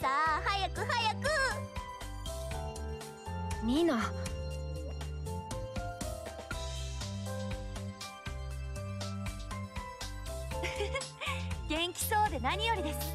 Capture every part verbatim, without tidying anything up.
さあ、早く早く。ニナ、元気そうで何よりです。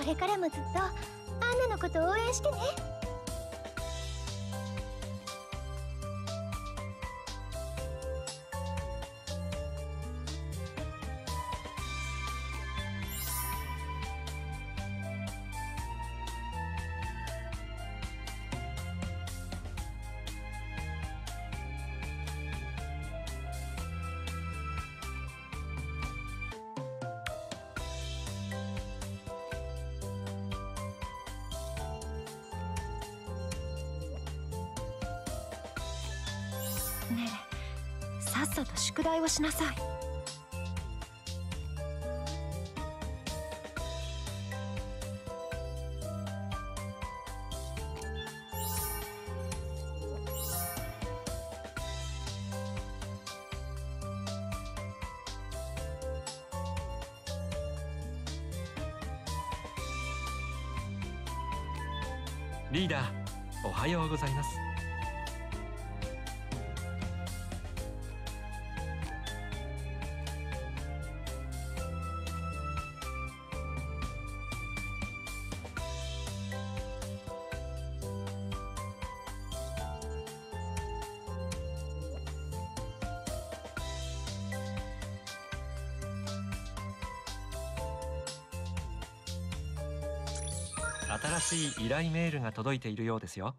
これからもずっとアンナのこと応援してね。ねえ、さっさと宿題をしなさい。リーダー、おはようございます。新しい依頼メールが届いているようですよ。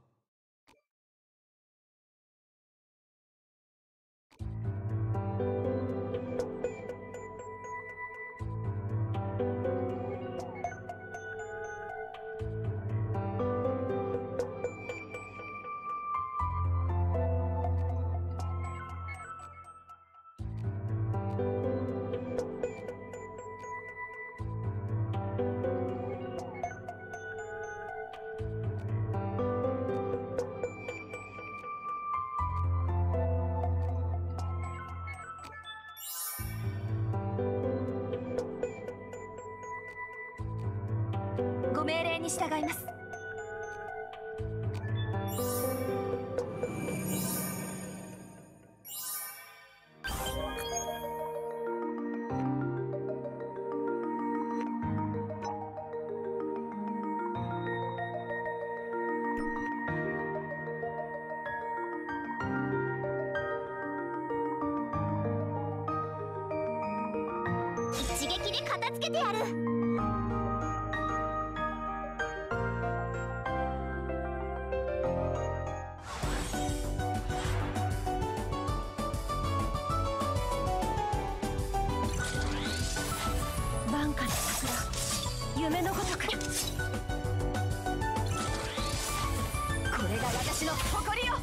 ご命令に従います。一撃で片付けてやる。夢のごとく、これが私の誇りよ。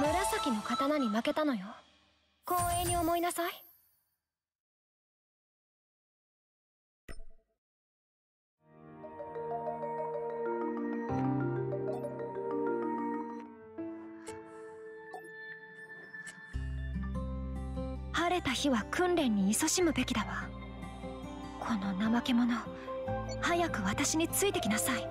紫の刀に負けたのよ。光栄に思いなさい。晴れた日は訓練に勤しむべきだわ。この怠け者、早く私についてきなさい。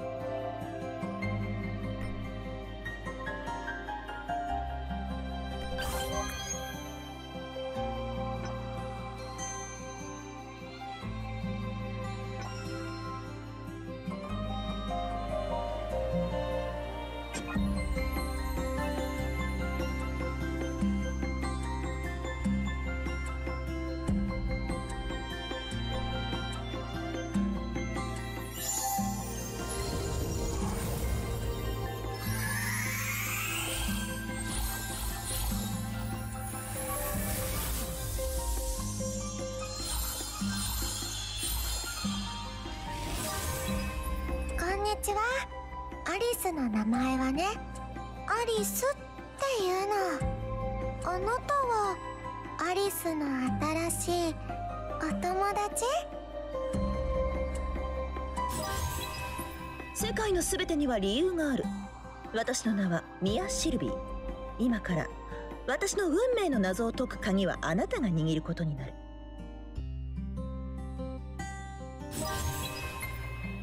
アリスの名前はね、アリスっていうの。あなたはアリスの新しいお友達？世界のすべてには理由がある。私の名はミア・シルビー。今から私の運命の謎を解く鍵はあなたが握ることになる。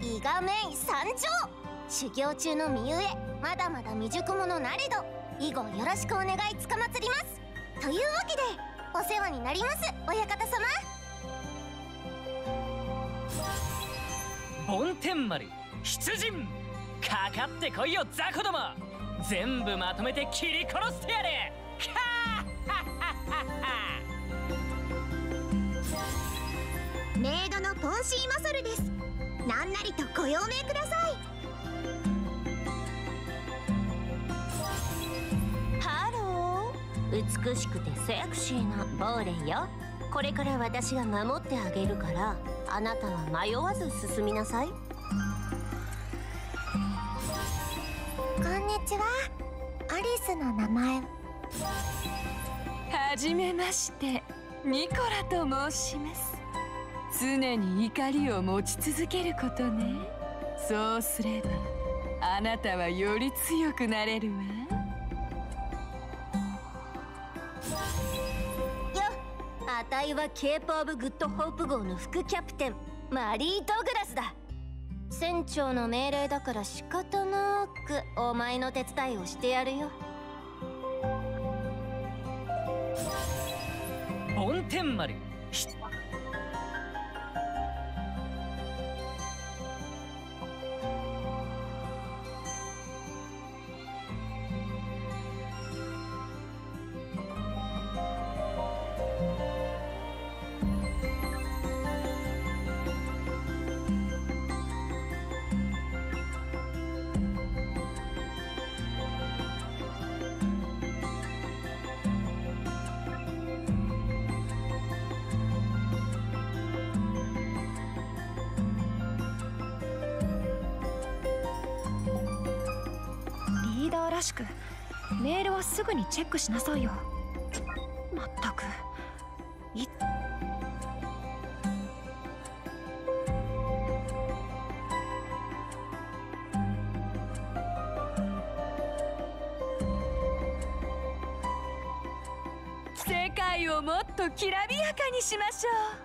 イガメイ参上。修行中の身ゆえ、まだまだ未熟者なれど、以後よろしくお願いつかまつりますというわけで、お世話になります親方様。梵天丸出陣、かかってこいよ雑魚ども、全部まとめて切り殺してやれ。はぁはぁはぁ。メイドのポンシーマソルです。何なりとご用命ください。美しくてセクシーなボーレンよ。これから私が守ってあげるから、あなたは迷わず進みなさい。こんにちは、アリスの名前。はじめまして、ニコラと申します。常に怒りを持ち続けることね。そうすればあなたはより強くなれるわ。あたいはケープ・オブ・グッド・ホープ号の副キャプテン、マリー・ドグラスだ。船長の命令だから仕方なくお前の手伝いをしてやるよ。梵天丸らしく、メールをすぐにチェックしなさいよ。まったくい世界をもっときらびやかにしましょう。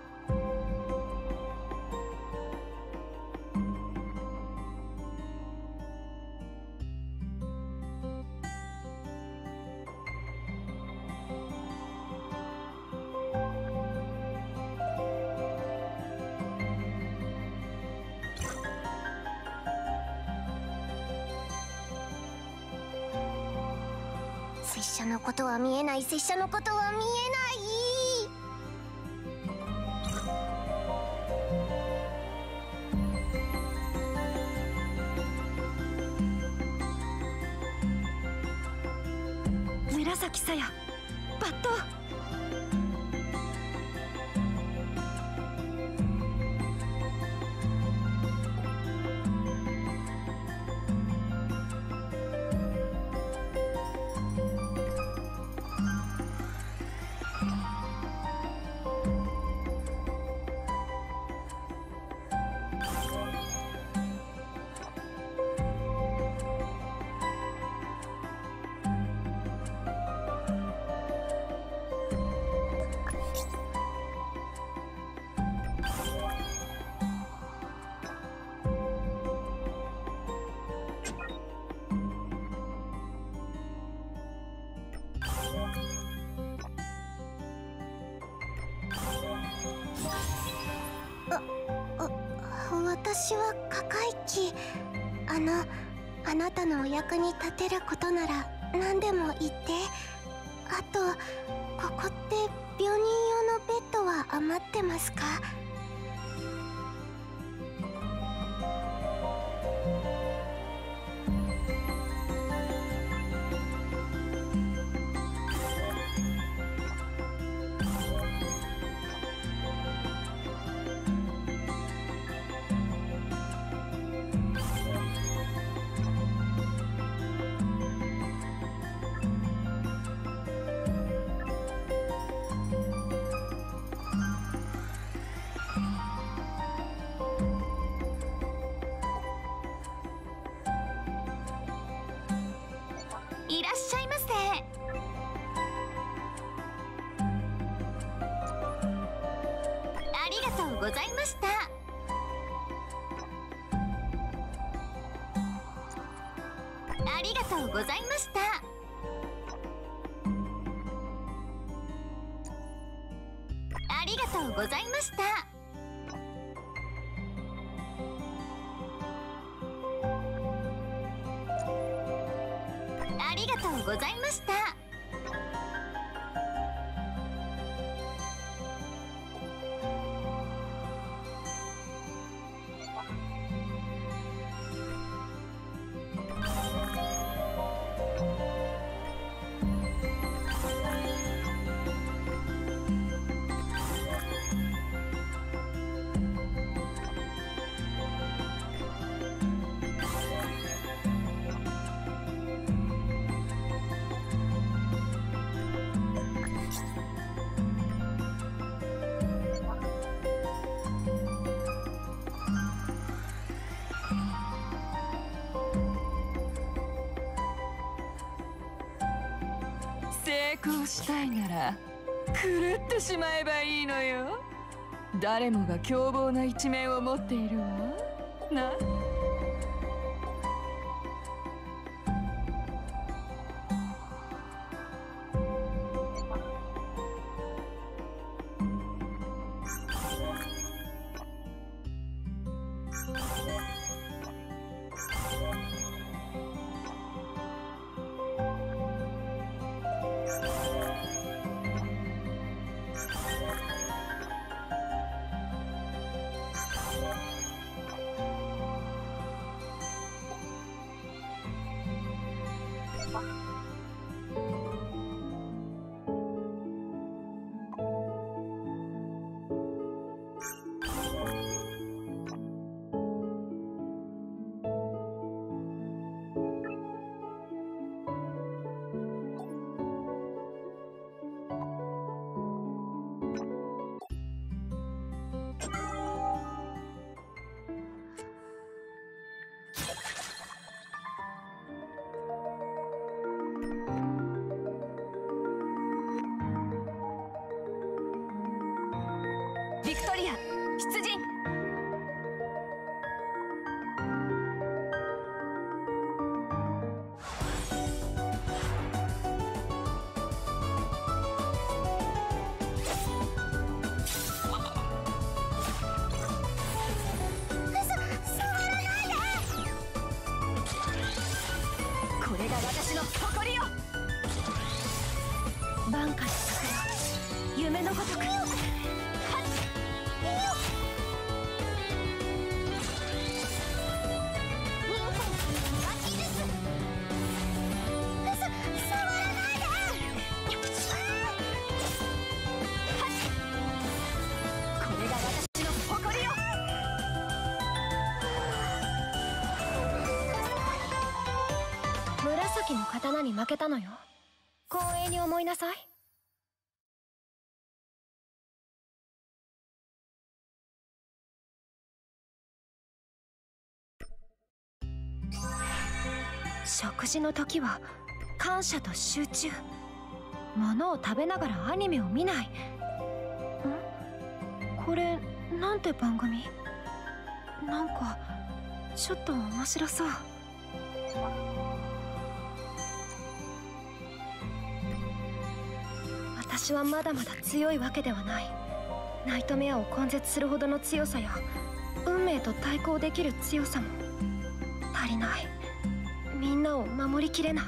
拙者のことは見えない、拙者のことは見えない。紫さや、バット。私は過回帰。あのあなたのお役に立てることなら何でも言って。あとここって病人用のベッドは余ってますか？したいなら狂ってしまえばいいのよ。誰もが凶暴な一面を持っているわな。負けたのよ。光栄に思いなさい。食事の時は感謝と集中。物を食べながらアニメを見ない。ん？これなんて番組？なんかちょっと面白そう。私はまだまだ強いわけではない。ナイトメアを根絶するほどの強さや運命と対抗できる強さも足りない。みんなを守りきれない。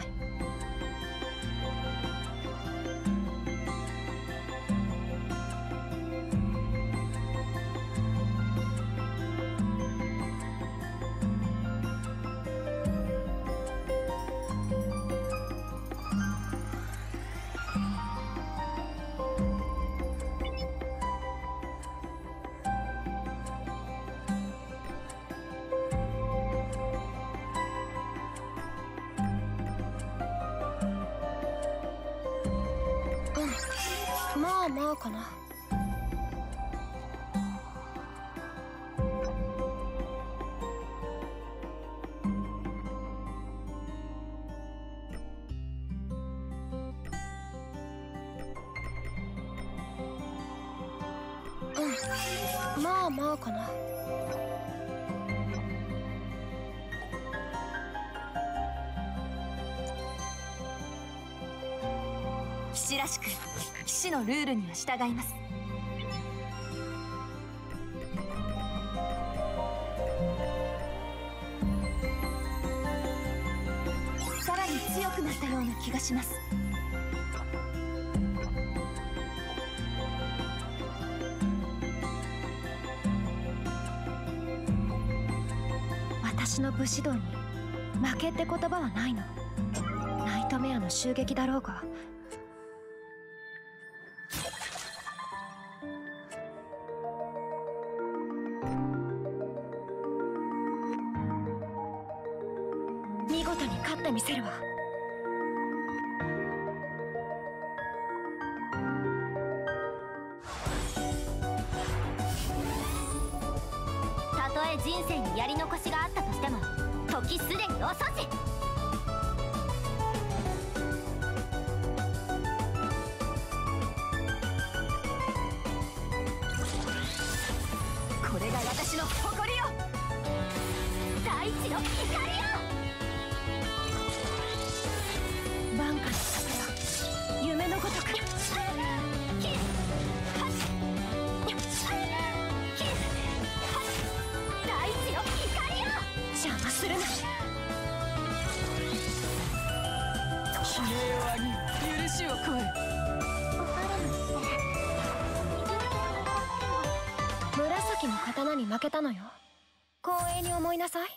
まあまあかな。うん、まあまあかな。騎士らしく騎士のルールには従います。さらに強くなったような気がします。私の武士道に負けって言葉はないの。ナイトメアの襲撃だろうが、見事に勝ってみせるわ。たとえ人生にやり残しがあったとしても、時すでに遅し。紫の刀に負けたのよ。光栄に思いなさい。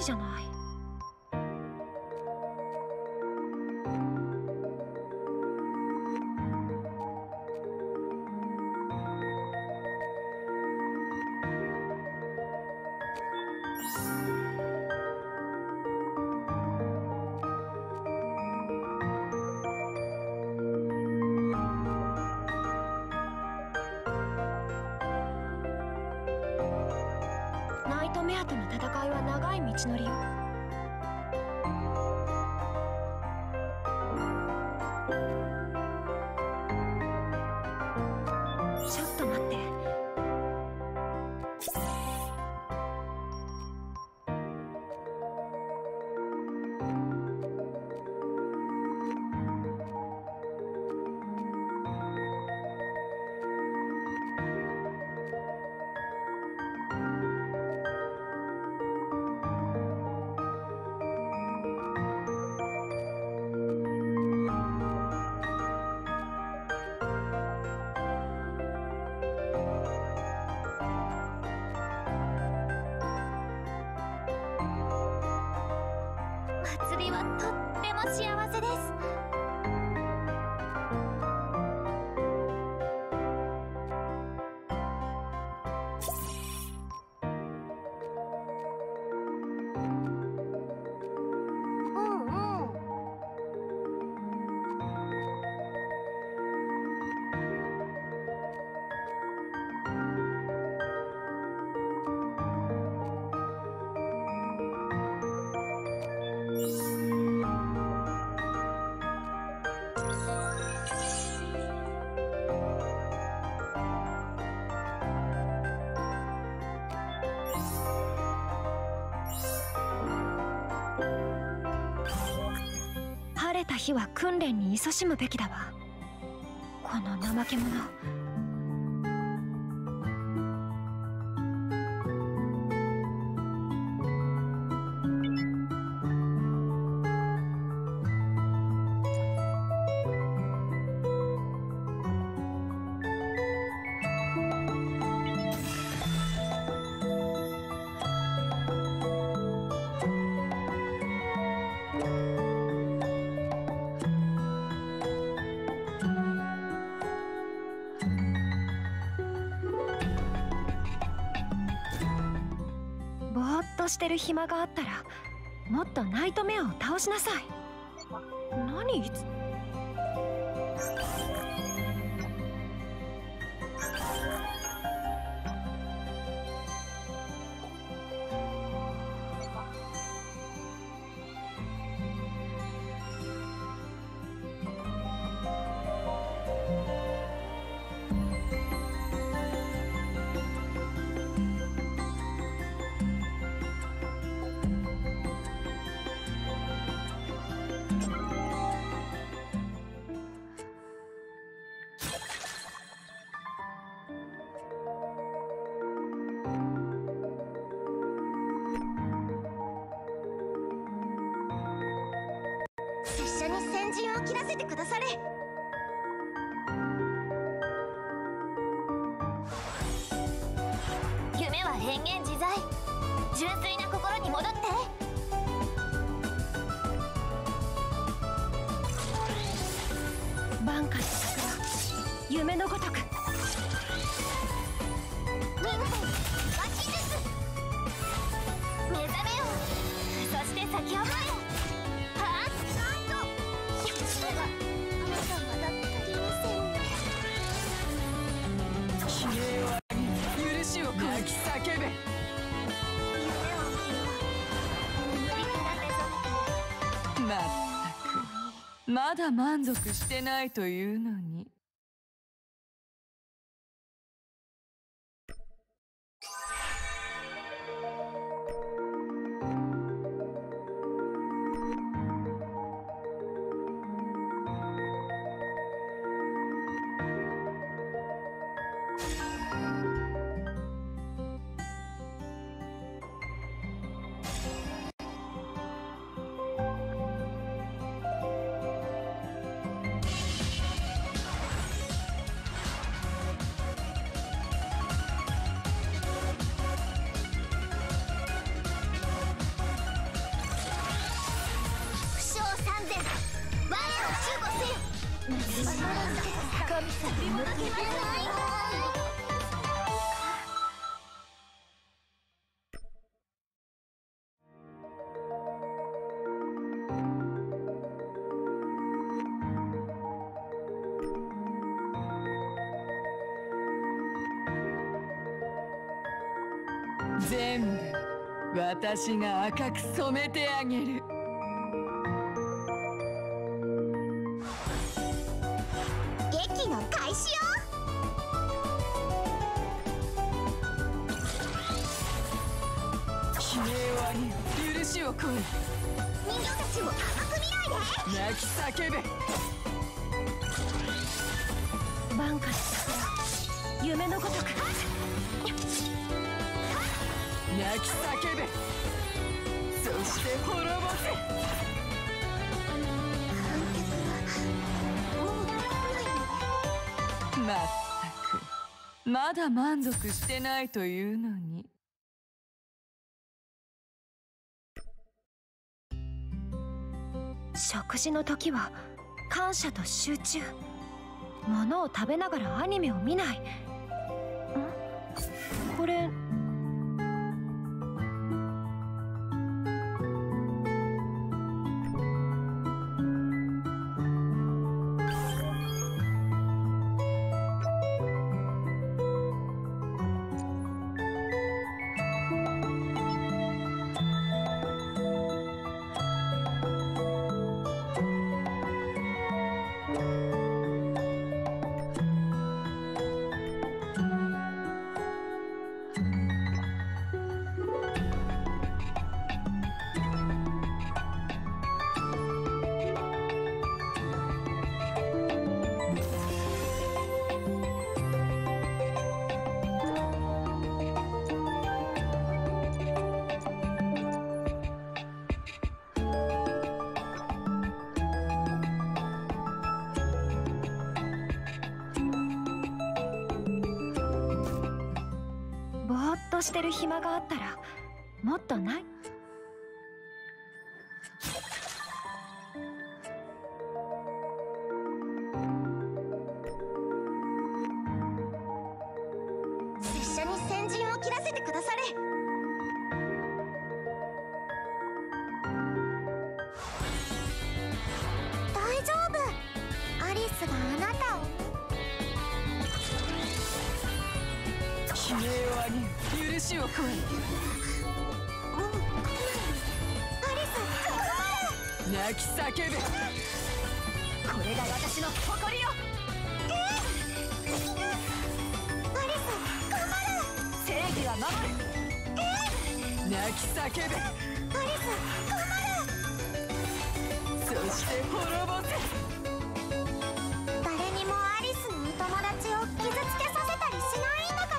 じゃない。ナイトメアとの戦いは長い道のりよ。れた日は訓練に勤しむべきだわ。この怠け者。してる暇があったらもっとナイトメアを倒しなさい。何いつまだ満足してないというのに。全部私が赤く染めてあげる。劇の開始よ。悲鳴を上げ許しを請う。人形たちを甘く見ないで。泣き叫べ。万華の桜、夢のごとく。泣き叫べ、そして滅ぼせ。まったく、まだ満足してないというのに。食事の時は感謝と集中。物を食べながらアニメを見ない。ん？これとしてる暇があったらもっとない？拙者に先陣を切らせてくだされ。大丈夫、アリスがあなたを。君はに許しを請え。泣き叫ぶ。これが私の誇りよ。えー、アリス、頑張る。正義は守る。えー、泣き叫ぶ。アリス、頑張る。そして滅ぼせ。誰にもアリスに友達を傷つけさせたりしないんだか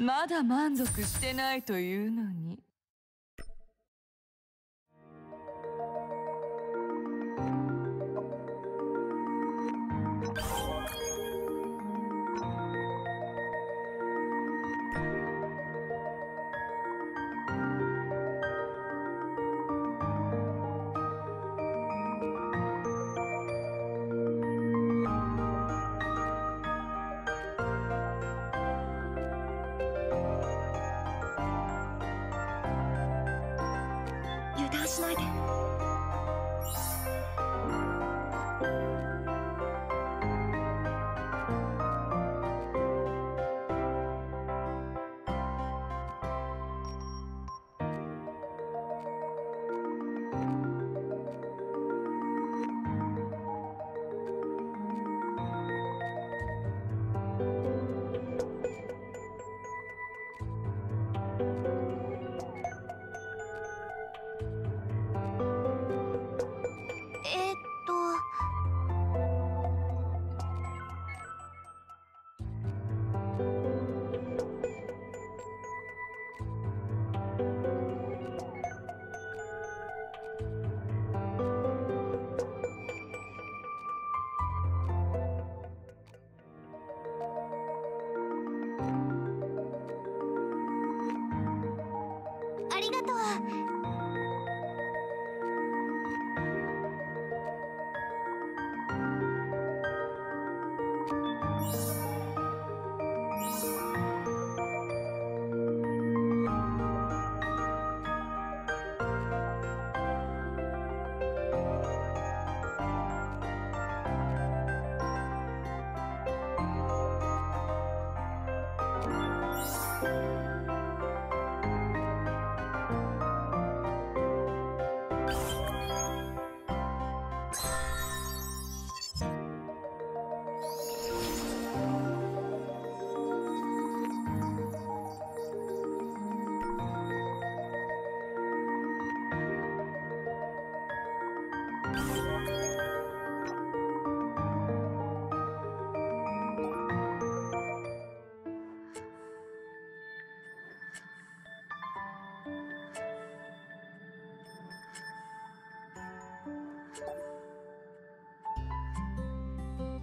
ら。まったく、まだ満足してないというのに。しないで。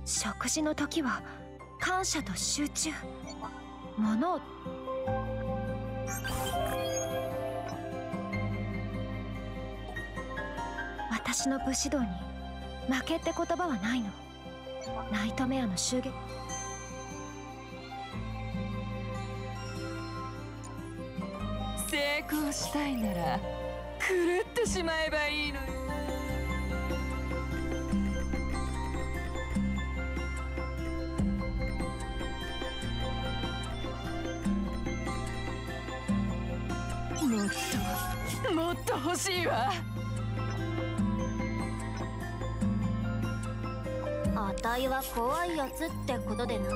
食事の時は感謝と集中。ものを私の武士道に負けって言葉はないの。ナイトメアの襲撃。成功したいなら狂ってしまえばいいのよ。もっともっと欲しいわ。あたいは怖いやつってことでな。